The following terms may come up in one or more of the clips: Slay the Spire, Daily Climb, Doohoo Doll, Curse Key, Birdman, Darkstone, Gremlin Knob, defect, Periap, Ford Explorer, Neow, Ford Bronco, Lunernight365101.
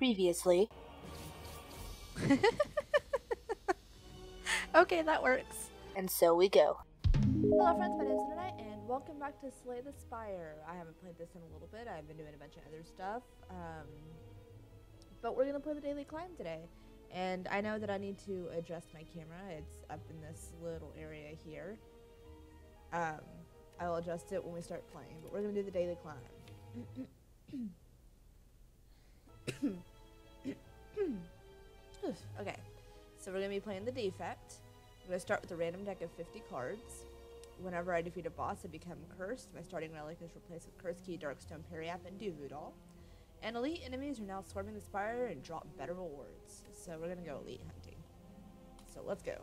previously. Okay, that works. And so we go. Hello friends, my name is Lunernight, and welcome back to Slay the Spire. I haven't played this in a little bit. I've been doing a bunch of other stuff. But we're going to play the Daily Climb today. And I know that I need to adjust my camera. It's up in this little area here. I'll adjust it when we start playing, but we're going to do the Daily Climb. Okay, so we're going to be playing the defect. I'm going to start with a random deck of 50 cards. Whenever I defeat a boss, I become cursed. My starting relic is replaced with Curse Key, Darkstone, Periap, and Doohoo Doll. And elite enemies are now swarming the spire and drop better rewards. So we're going to go elite hunting. So let's go.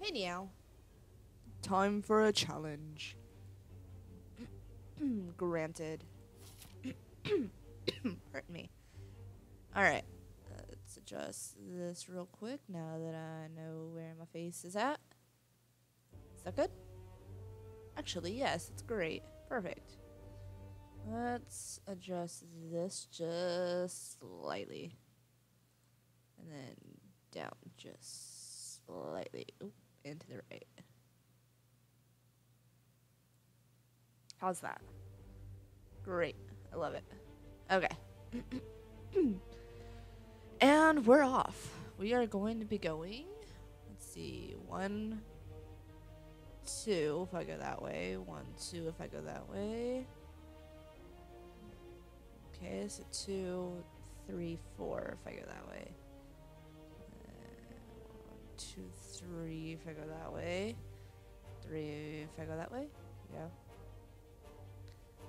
Hey Neow. Time for a challenge. Granted. Pardon me. Alright. Let's adjust this real quick now that I know where my face is at. Is that good? Actually, yes, it's great. Perfect. Let's adjust this just slightly. And then down just slightly. Oop, and to the right. How's that? Great. I love it. Okay. And we're off. We are going to be going. Let's see. 1, 2 if I go that way, 1, 2 if I go that way. Okay, so 2, 3, 4 if I go that way. 1, 2, 3 if I go that way. 3 if I go that way. Yeah.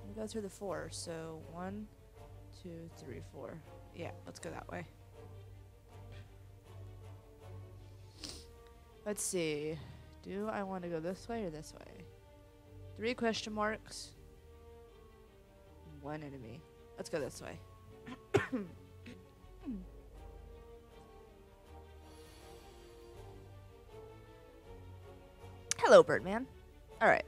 I'm gonna go through the 4, so 1, 2, 3, 4. Yeah, let's go that way. Let's see. Do I want to go this way or this way? 3 question marks. 1 enemy. Let's go this way. Hello, Birdman. Alright.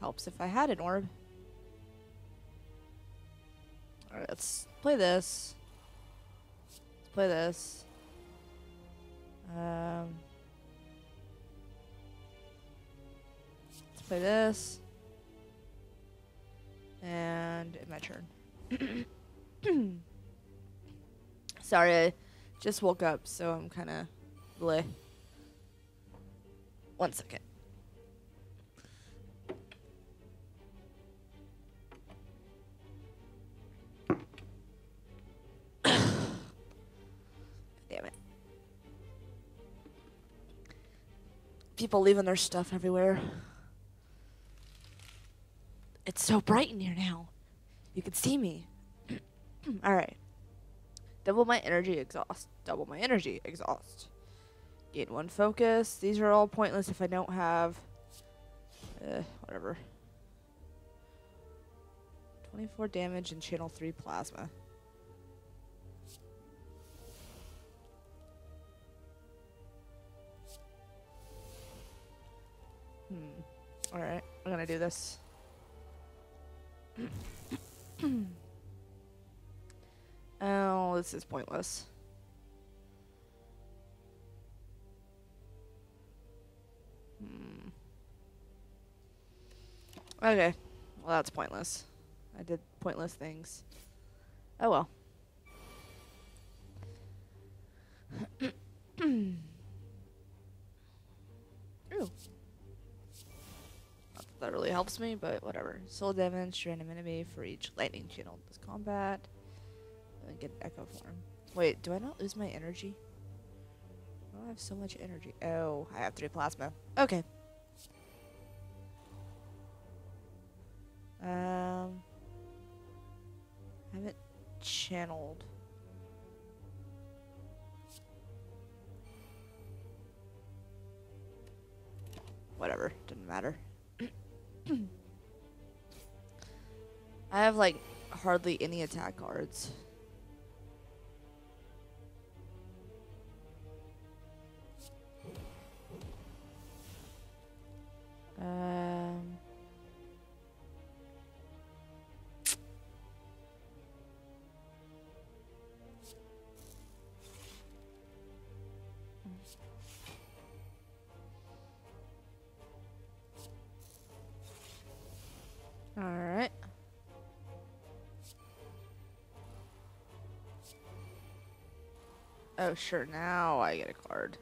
Helps if I had an orb. Alright, let's play this. Let's play this. Let's play this. And my turn. Sorry, I just woke up, so I'm kind of bleh. 1 second. People leaving their stuff everywhere. It's so bright in here now. You can see me. Alright. Double my energy exhaust. Double my energy exhaust. Gain 1 focus. These are all pointless if I don't have... whatever. 24 damage and channel 3 plasma. Alright, I'm gonna do this. Oh, this is pointless. Okay, well that's pointless. I did pointless things. Oh well. Ooh. That really helps me, but whatever. Soul damage to random enemy for each lightning channel this combat. And get echo form. Wait, do I not lose my energy? I don't have so much energy. Oh, I have 3 plasma. Okay. I haven't channeled. Whatever, didn't matter. I have like hardly any attack cards. Oh, sure, now I get a card.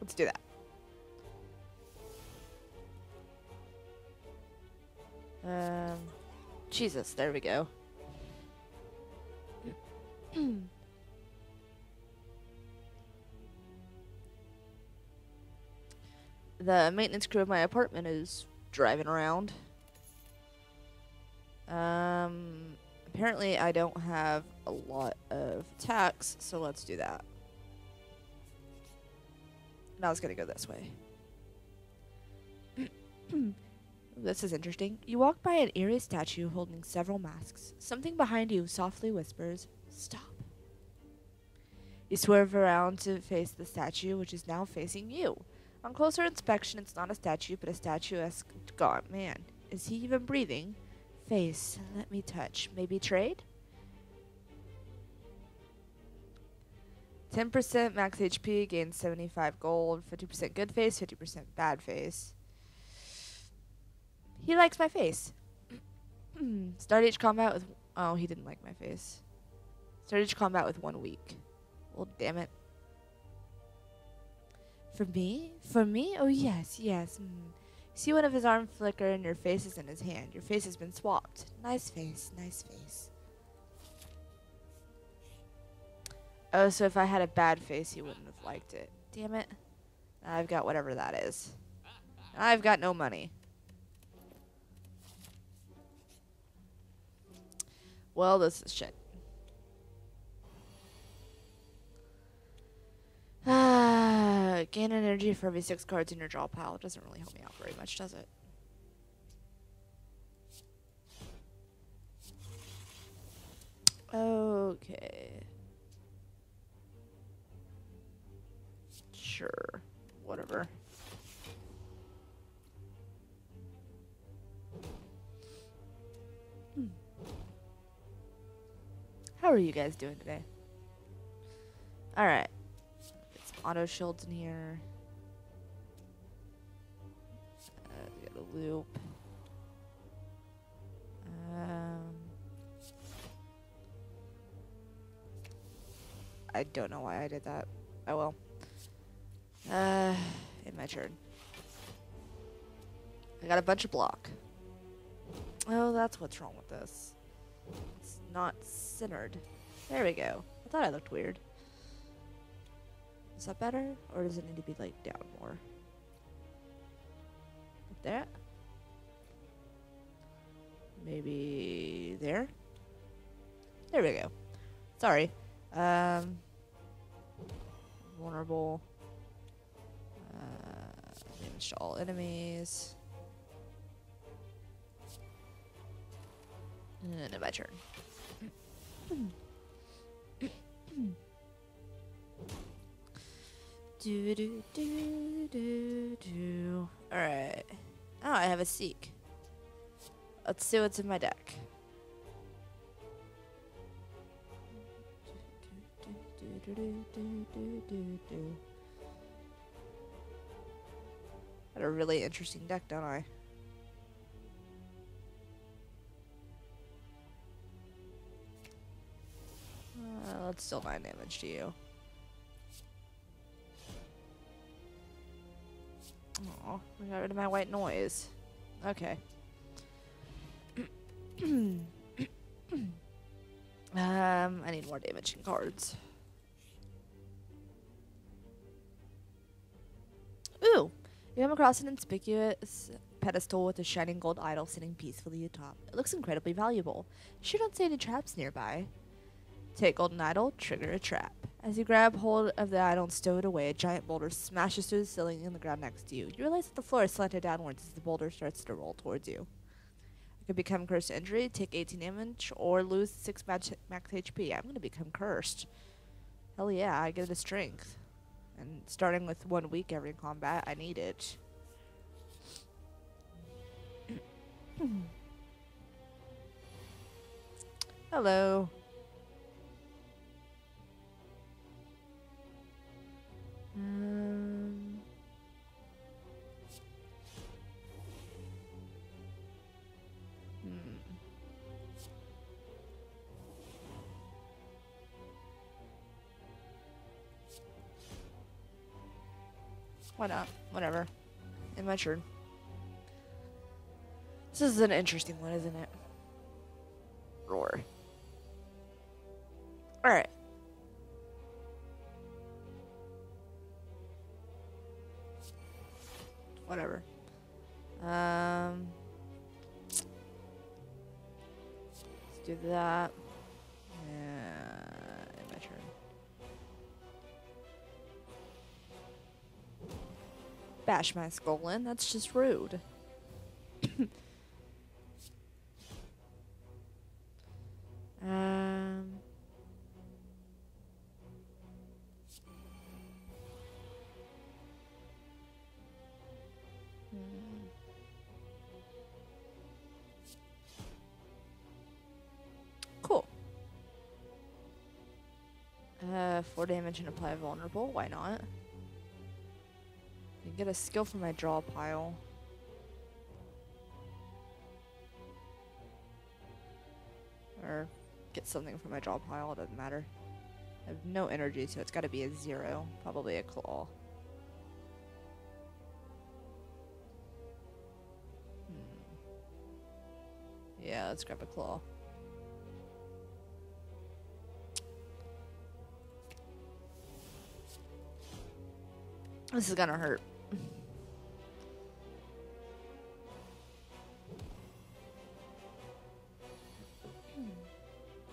Let's do that. Jesus, there we go. The maintenance crew of my apartment is driving around. Apparently I don't have a lot of attacks, so let's do that. Now it's gonna go this way. This is interesting. You walk by an eerie statue holding several masks. Something behind you softly whispers, "Stop." You swerve around to face the statue, which is now facing you. On closer inspection, it's not a statue, but a statuesque god man. Is he even breathing? Face, let me touch. Maybe trade? 10% max HP, gains 75 gold, 50% good face, 50% bad face. He likes my face. Start each combat with... Oh, he didn't like my face. Start each combat with 1 week. Well, damn it. For me? For me? Oh, yes, yes. See one of his arms flicker and your face is in his hand. Your face has been swapped. Nice face, nice face. Oh, so if I had a bad face, he wouldn't have liked it. Damn it. I've got whatever that is. I've got no money. Well, this is shit. Gain energy for every 6 cards in your draw pile. It doesn't really help me out very much, does it? Okay. Sure. Whatever. How are you guys doing today? Alright. Auto shields in here. Get a loop. I don't know why I did that. Oh well. In my turn. I got a bunch of block. Oh, that's what's wrong with this. It's not centered. There we go. I thought I looked weird. Is that better? Or does it need to be like down more? Like that? Maybe there? There we go. Sorry. Vulnerable. Damage to all enemies. And my turn. Do do do do do. All right. Oh, I have a seek. Let's see what's in my deck. Do, do, do, do, do, do, do. Got a really interesting deck, don't I? Let's deal 9 damage to you. Oh, I got rid of my white noise. Okay. I need more damage in cards. Ooh! You come across an inconspicuous pedestal with a shining gold idol sitting peacefully atop. It looks incredibly valuable. Sure don't see any traps nearby. Take golden idol, trigger a trap. As you grab hold of the idol and stow it away, a giant boulder smashes through the ceiling in the ground next to you. You realize that the floor is slanted downwards as the boulder starts to roll towards you. I could become cursed to injury, take 18 damage, or lose 6 max HP. I'm going to become cursed. Hell yeah, I get the strength. And starting with 1 week every combat, I need it. Hello. Why not? Whatever. It my turn. This is an interesting one, isn't it? Roar. Alright. Whatever. Let's do that. Yeah, my turn. Bash my skull in. That's just rude. Cool. 4 damage and apply vulnerable. Why not? I can get a skill from my draw pile. Or get something from my draw pile. It doesn't matter. I have no energy, so it's got to be a 0. Probably a claw. Yeah, let's grab a claw. This is gonna hurt.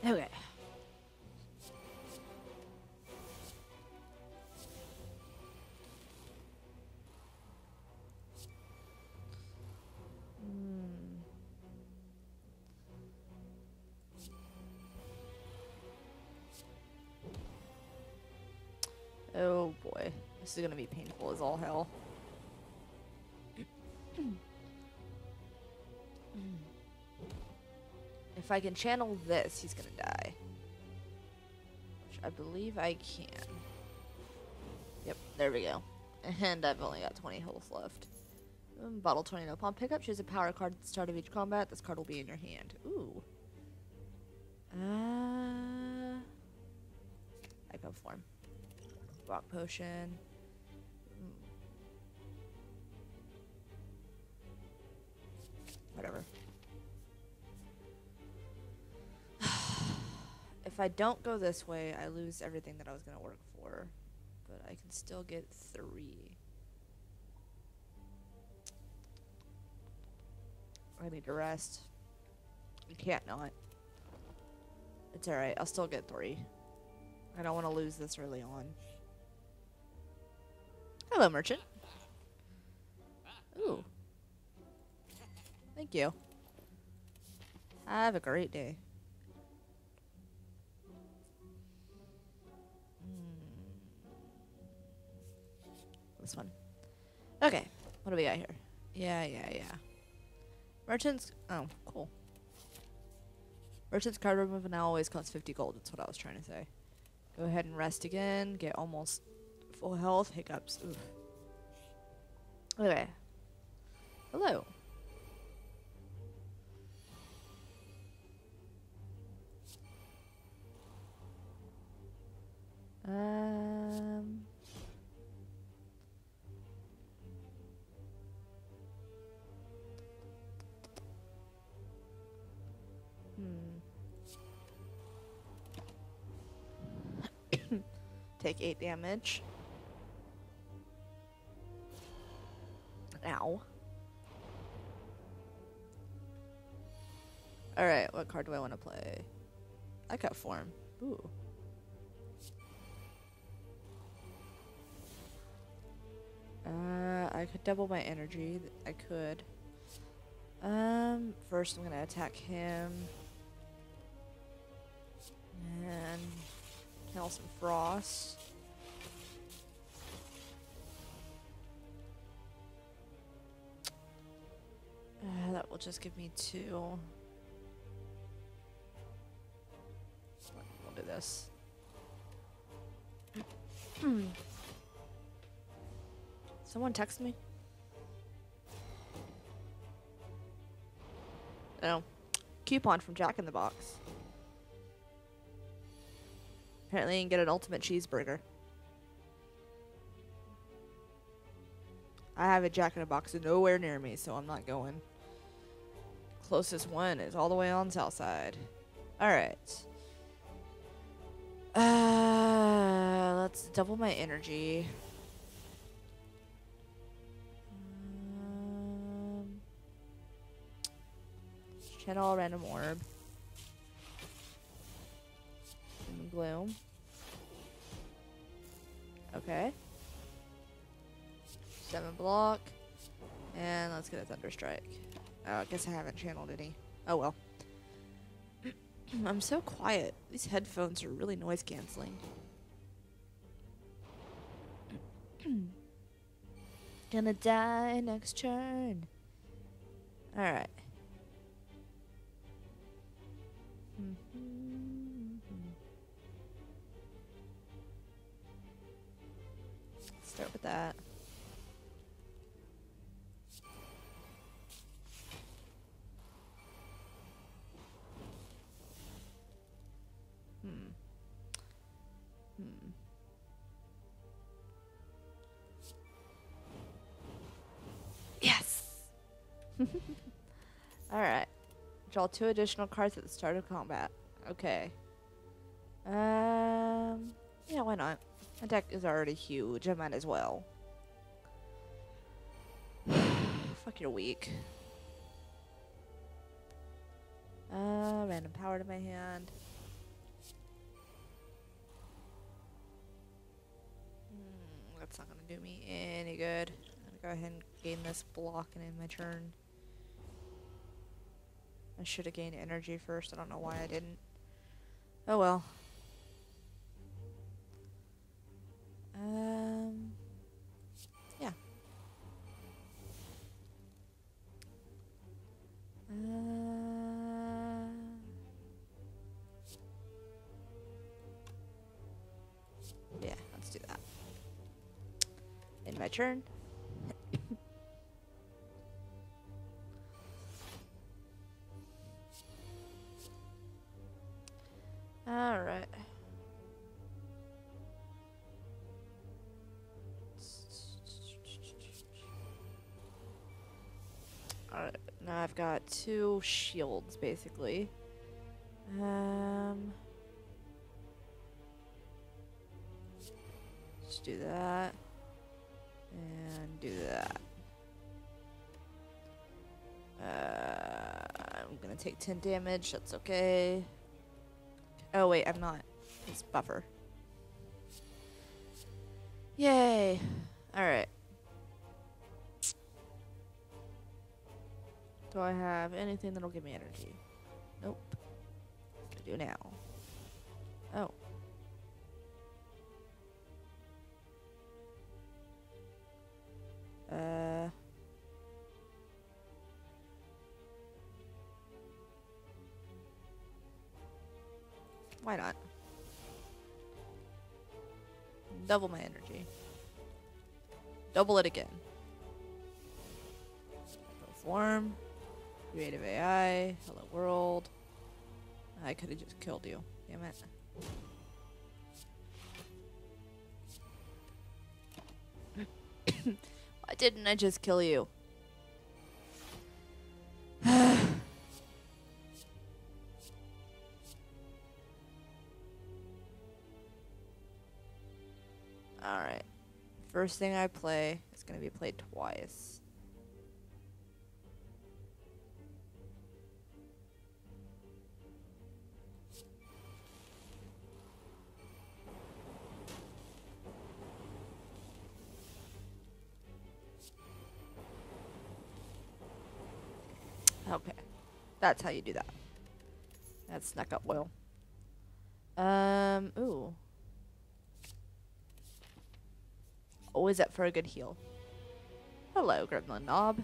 Okay. Oh boy, this is gonna be painful as all hell. If I can channel this, he's gonna die. Which I believe I can. Yep, there we go. And I've only got 20 health left. Bottle 20 upon pickup. Choose a power card at the start of each combat. This card will be in your hand. Ooh. Icon form. Rock potion. Whatever. If I don't go this way, I lose everything that I was going to work for. But I can still get 3. I need to rest. You can't not. It's alright. I'll still get 3. I don't want to lose this early on. Hello, merchant. Ooh. Thank you. Have a great day. This one. Okay. What do we got here? Yeah. Merchant's... Oh, cool. Merchant's card removal now always costs 50 gold. That's what I was trying to say. Go ahead and rest again. Get almost... full health, hiccups. Oof. Okay. Hello. Take 8 damage. Ow. Alright, what card do I want to play? I got form. Ooh. I could double my energy. I could. First I'm gonna attack him. And kill some frost. That will just give me 2. We'll do this. Someone text me? Oh. Coupon from Jack in the Box. Apparently you can get an ultimate cheeseburger. I have a jack-in-a-box nowhere near me, so I'm not going. Closest one is all the way on south side. Alright. Let's double my energy. Head all random orb. Blue. Okay. 7 block. And let's get a Thunderstrike. Oh, I guess I haven't channeled any. Oh well. I'm so quiet. These headphones are really noise canceling. Gonna die next turn. Alright. Start with that. Yes. All right. Draw 2 additional cards at the start of combat. Okay. Yeah, why not? My deck is already huge. I might as well. Fuck, you're weak. Random power to my hand. That's not gonna do me any good. I'm gonna go ahead and gain this block and end my turn. I should have gained energy first. I don't know why I didn't. Oh well. Yeah. Yeah, let's do that. End my turn. All right. Now I've got 2 shields, basically. Let's do that. And do that. I'm gonna take 10 damage, that's okay. Oh wait, I'm not. It's buffer. Yay! Alright. Do I have anything that'll give me energy? Nope. What do I do now? Oh. Why not? Double my energy. Double it again. Perform. Creative AI, hello world. I could have just killed you. Damn it. Why didn't I just kill you? Alright. First thing I play is going to be played twice. Okay, that's how you do that. That snuck up well. Ooh. Always up for a good heal. Hello, Gremlin Knob.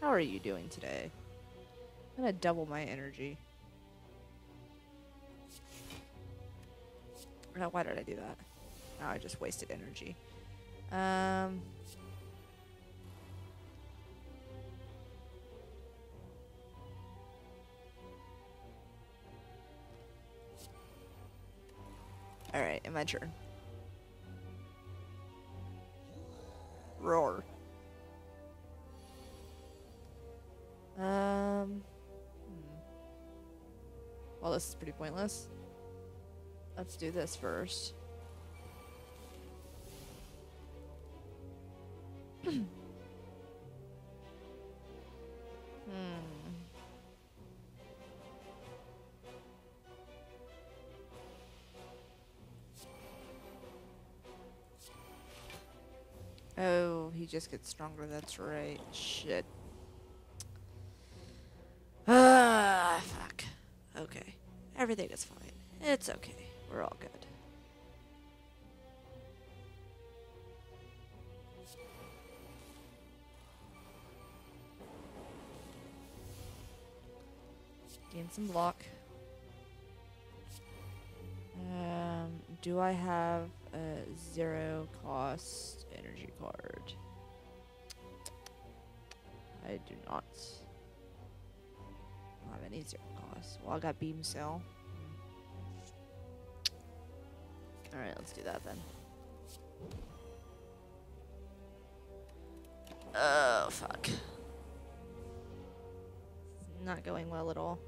How are you doing today? I'm gonna double my energy. No, why did I do that? No, I just wasted energy. Alright, in my turn. Roar. Well, this is pretty pointless. Let's do this first. Oh, he just gets stronger, that's right. Shit. Ah, fuck. Okay. Everything is fine. It's okay. We're all good. Gain some block. Do I have a 0 cost energy card? I do not. I don't have any 0 cost. Well, I got beam cell. Alright, let's do that then. Oh, fuck. It's not going well at all.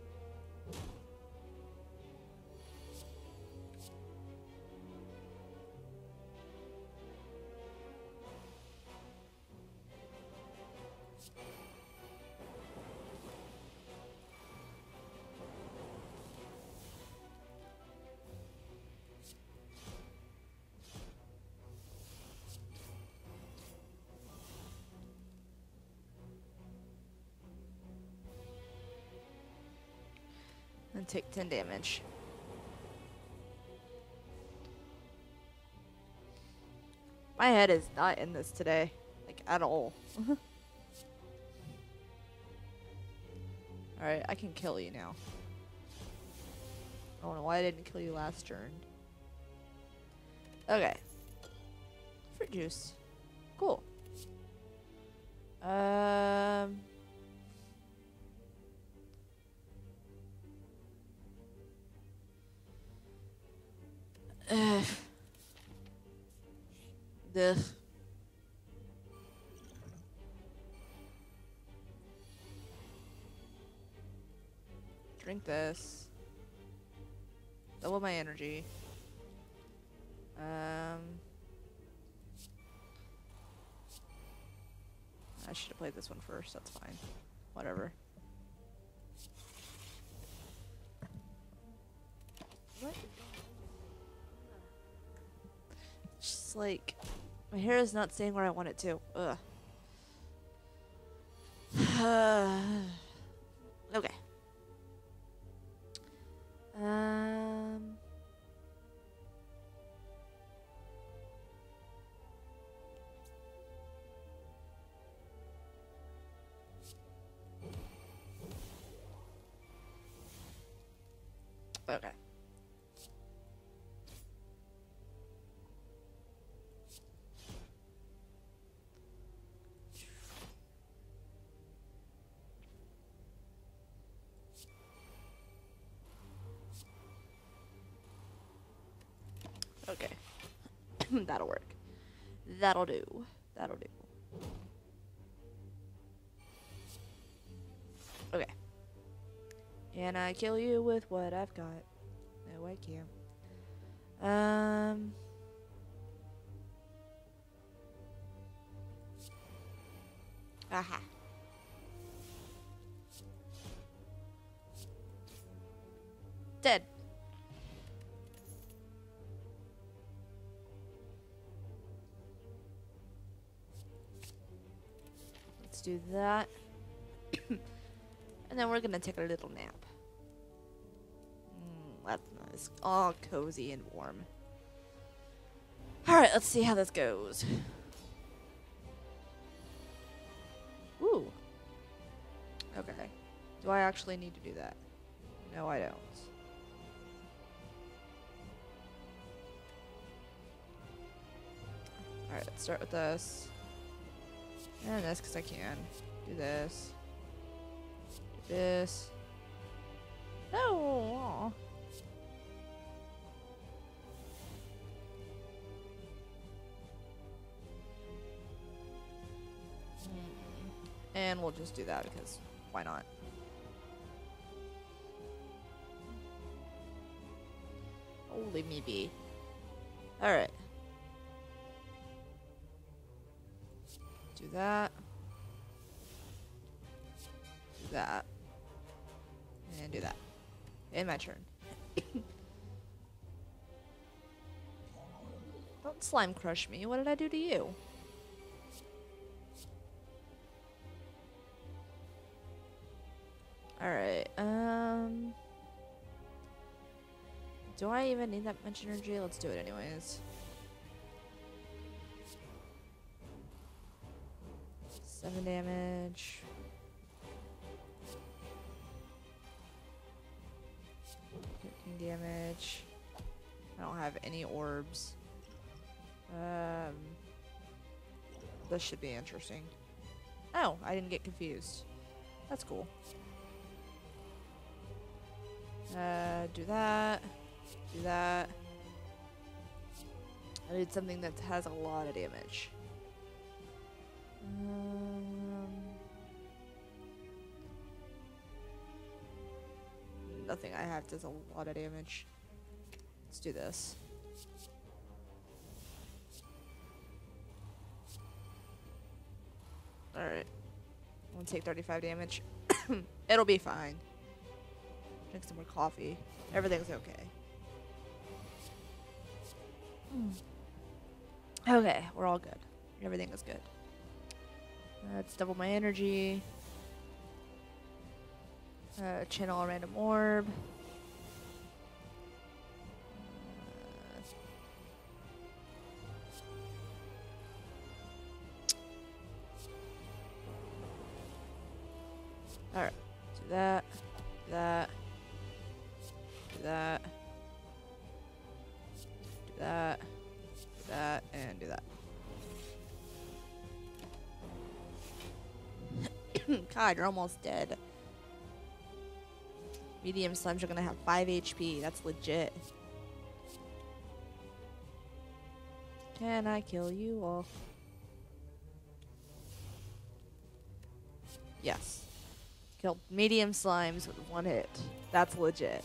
And take 10 damage. My head is not in this today, like at all. Alright, I can kill you now. I don't know why I didn't kill you last turn. Okay. Fruit juice. Cool. Drink this. Double my energy. I should have played this one first. That's fine. Whatever. What? Just like, my hair is not staying where I want it to. Ugh. Okay. Okay. Okay. That'll work. That'll do. That'll do. Okay. Can I kill you with what I've got? No, I can't. Aha. Dead. Let's do that. And then we're gonna take a little nap. That's nice. All cozy and warm. Alright, let's see how this goes. Ooh. Okay. Do I actually need to do that? No, I don't. Alright, let's start with this. And this, because I can. Do this. Do this. No! And we'll just do that because why not? Oh, leave me be. Alright. Do that. Do that. And do that. And my turn. Don't slime crush me. What did I do to you? Alright, do I even need that much energy? Let's do it anyways. 7 damage. Damage. I don't have any orbs. This should be interesting. Oh, I didn't get confused. That's cool. Do that. Do that. I did something that has a lot of damage. Nothing I have does a lot of damage. Let's do this. Alright. I'm gonna take 35 damage. It'll be fine. Drink some more coffee. Everything's okay. Okay, we're all good. Everything is good. Let's double my energy. Channel a random orb. Alright. Do that. Do that. Do that. Do that. Do that. And do that. God, you're almost dead. Medium slimes are gonna have 5 HP. That's legit. Can I kill you all? Yes. Killed medium slimes with 1 hit. That's legit.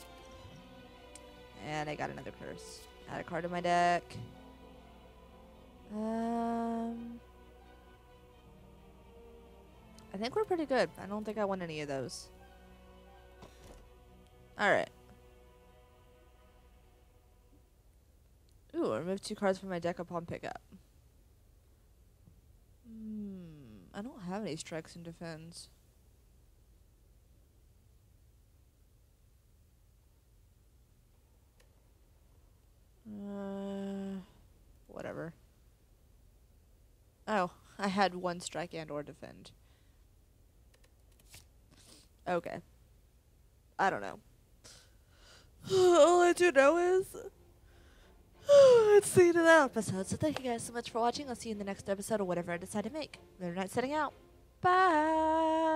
And I got another curse. Add a card to my deck. I think we're pretty good. I don't think I won any of those. Alright. Ooh, remove 2 cards from my deck upon pickup. I don't have any strikes and defends. Whatever. Oh, I had 1 strike and or defend. Okay. I don't know. All I do know is it's the end of that episode. So thank you guys so much for watching. I'll see you in the next episode or whatever I decide to make. Lunernight setting out. Bye.